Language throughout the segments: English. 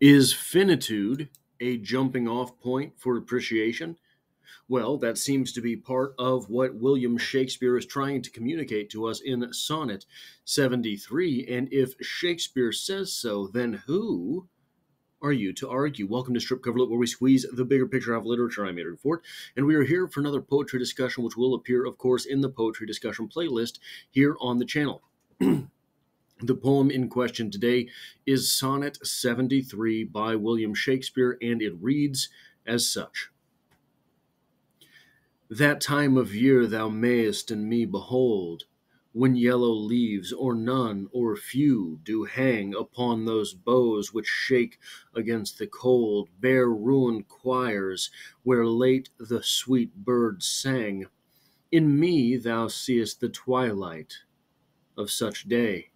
Is finitude a jumping-off point for appreciation? Well, that seems to be part of what William Shakespeare is trying to communicate to us in Sonnet 73, and if Shakespeare says so, then who are you to argue? Welcome to Stripped Cover Lit, where we squeeze the bigger picture of literature. I'm Adrian Fort, and we are here for another poetry discussion, which will appear, of course, in the poetry discussion playlist here on the channel. The poem in question today is Sonnet 73 by William Shakespeare, and it reads as such. That time of year thou mayest in me behold, when yellow leaves, or none, or few, do hang upon those boughs which shake against the cold, bare ruined choirs, where late the sweet birds sang. In me thou seest the twilight of such day,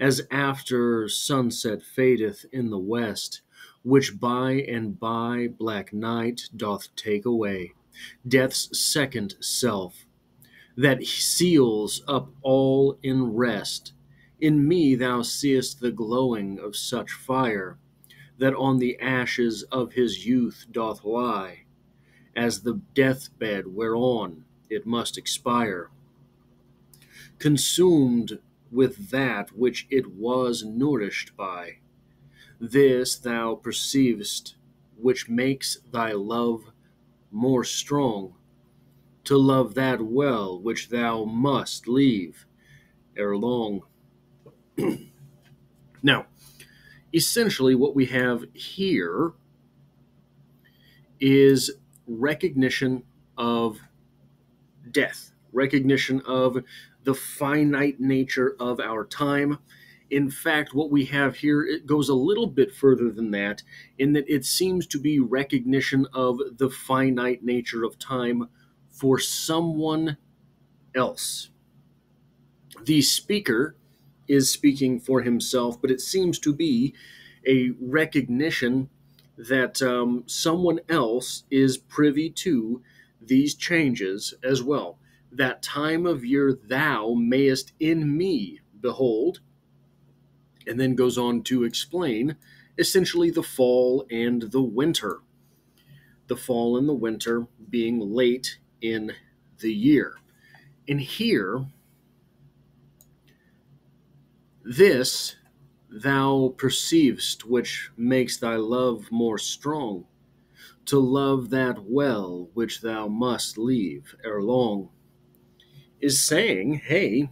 as after sunset fadeth in the west, which by and by black night doth take away, death's second self, that seals up all in rest. In me thou seest the glowing of such fire, that on the ashes of his youth doth lie, as the deathbed whereon it must expire, consumed with that which it was nourished by. This thou perceivest, which makes thy love more strong, to love that well which thou must leave ere long. Now, essentially what we have here is recognition of death, recognition of the finite nature of our time. In fact, what we have here, it goes a little bit further than that, in that it seems to be recognition of the finite nature of time for someone else. The speaker is speaking for himself, but it seems to be a recognition that someone else is privy to these changes as well. That time of year thou mayest in me behold, and then goes on to explain essentially the fall and the winter. The fall and the winter being late in the year. And here, this thou perceivest, which makes thy love more strong, to love that well which thou must leave ere long, is saying, hey,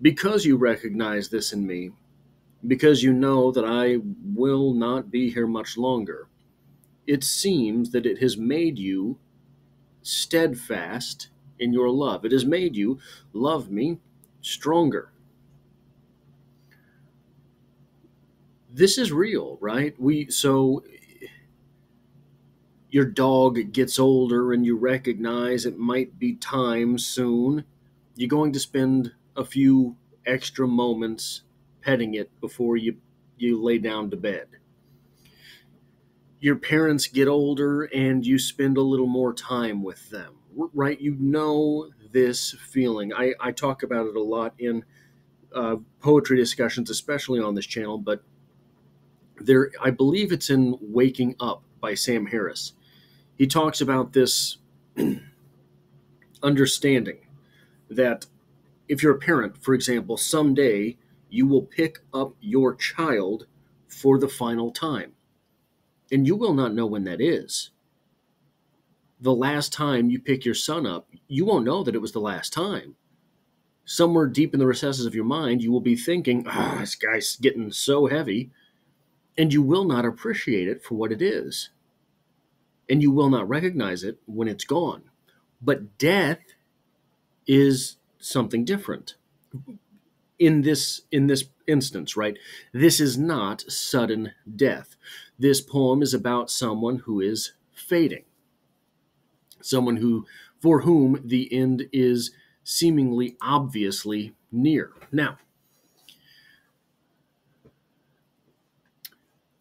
because you recognize this in me, because you know that I will not be here much longer, it seems that it has made you steadfast in your love. It has made you love me stronger. This is real, right? So your dog gets older and you recognize it might be time soon. You're going to spend a few extra moments petting it before you lay down to bed. Your parents get older and you spend a little more time with them, right? You know this feeling. I talk about it a lot in poetry discussions, especially on this channel, but I believe it's in Waking Up by Sam Harris. He talks about this understanding that if you're a parent, for example, someday you will pick up your child for the final time, and you will not know when that is. The last time you pick your son up, you won't know that it was the last time. Somewhere deep in the recesses of your mind, you will be thinking, ah, this guy's getting so heavy, and you will not appreciate it for what it is, and you will not recognize it when it's gone. But death is something different in this instance, right? This is not sudden death. This poem is about someone who is fading, someone for whom the end is seemingly obviously near. Now,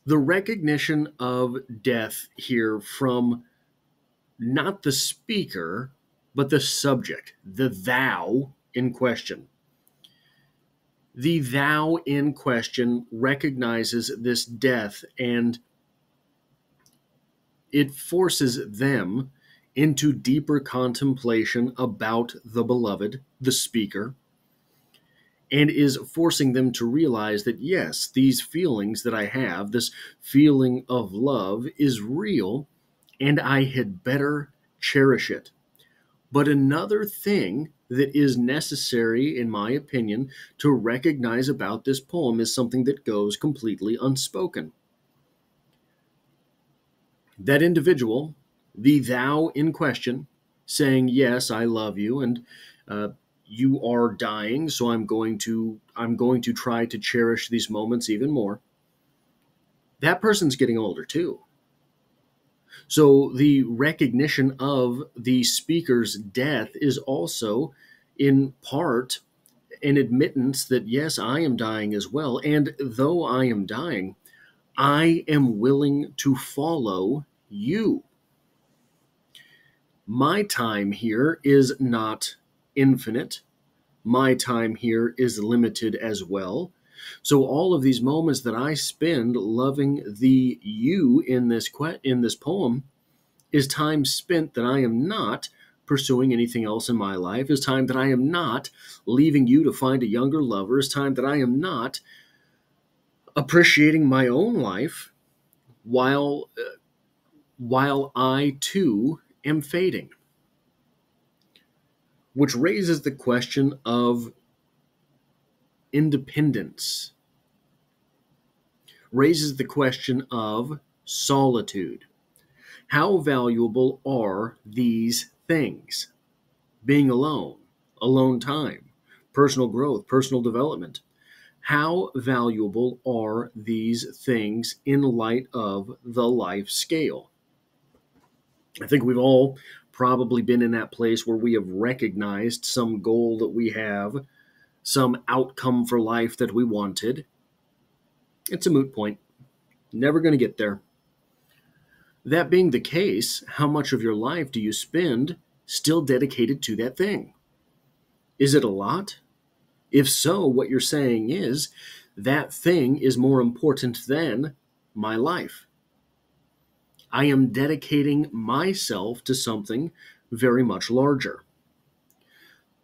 the recognition of death here from not the speaker, but the subject, the thou in question, The thou in question recognizes this death, and it forces them into deeper contemplation about the beloved, the speaker, and is forcing them to realize that, yes, these feelings that I have, this feeling of love, is real, and I had better cherish it. But another thing that is necessary, in my opinion, to recognize about this poem is something that goes completely unspoken. That individual, the thou in question, saying, yes, I love you, and you are dying, so I'm going to try to cherish these moments even more. That person's getting older too. So the recognition of the speaker's death is also, in part, an admittance that, yes, I am dying as well. And though I am dying, I am willing to follow you. My time here is not infinite. My time here is limited as well. So all of these moments that I spend loving the you in this poem is time spent that I am not pursuing anything else in my life, is time that I am not leaving you to find a younger lover, is time that I am not appreciating my own life while I too am fading. Which raises the question of independence, raises the question of solitude. How valuable are these things? Being alone, alone time, personal growth, personal development. How valuable are these things in light of the life scale? I think we've all probably been in that place where we have recognized some goal that we have, some outcome for life that we wanted. It's a moot point. Never going to get there. That being the case, how much of your life do you spend still dedicated to that thing? Is it a lot? If so, what you're saying is, that thing is more important than my life. I am dedicating myself to something very much larger.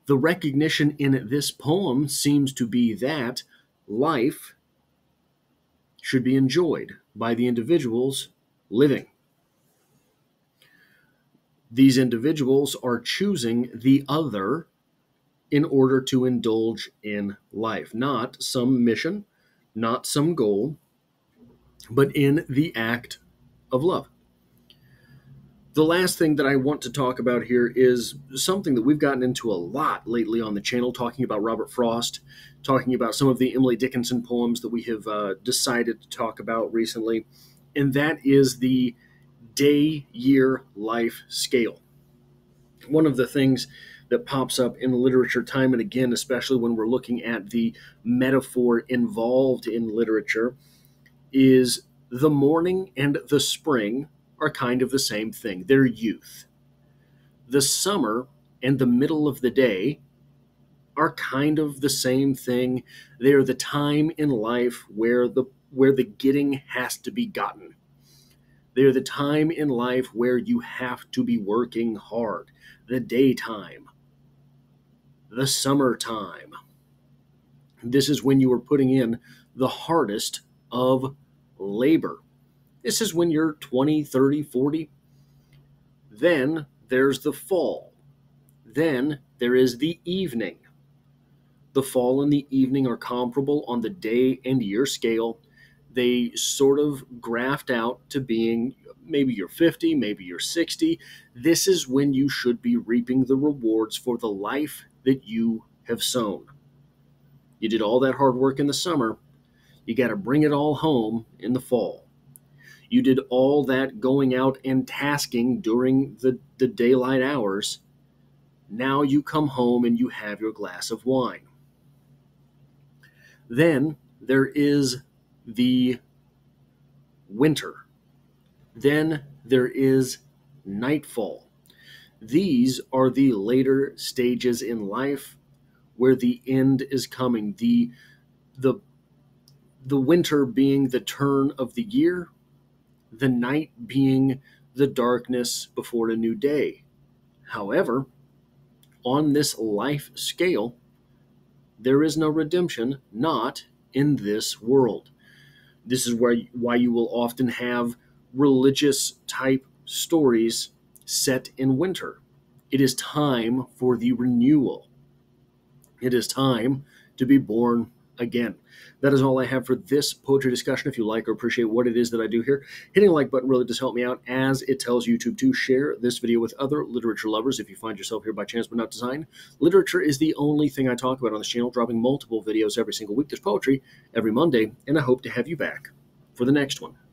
The recognition in this poem seems to be that life should be enjoyed by the individuals living. These individuals are choosing the other in order to indulge in life. Not some mission, not some goal, but in the act of love. The last thing that I want to talk about here is something that we've gotten into a lot lately on the channel, talking about Robert Frost, talking about some of the Emily Dickinson poems that we have decided to talk about recently, and that is the day-year life scale. One of the things that pops up in literature time and again, especially when we're looking at the metaphor involved in literature, is the morning and the spring are kind of the same thing. They're youth. The summer and the middle of the day are kind of the same thing. They are the time in life where the getting has to be gotten. They are the time in life where you have to be working hard. The daytime, the summertime. This is when you are putting in the hardest of labor. This is when you're 20, 30, 40. Then there's the fall. Then there is the evening. The fall and the evening are comparable on the day and year scale. They sort of graft out to being maybe you're 50, maybe you're 60. This is when you should be reaping the rewards for the life that you have sown. You did all that hard work in the summer. You got to bring it all home in the fall. You did all that going out and tasking during the daylight hours. Now you come home and you have your glass of wine. Then there is the winter. Then there is nightfall. These are the later stages in life where the end is coming. The the winter being the turn of the year, the night being the darkness before a new day. However, on this life scale, there is no redemption, not in this world. This is why you will often have religious type stories set in winter. It is time for the renewal. It is time to be born again. That is all I have for this poetry discussion. If you like or appreciate what it is that I do here, hitting the like button really does help me out, as it tells YouTube to share this video with other literature lovers. If you find yourself here by chance but not design, literature is the only thing I talk about on this channel, dropping multiple videos every single week. There's poetry every Monday, and I hope to have you back for the next one.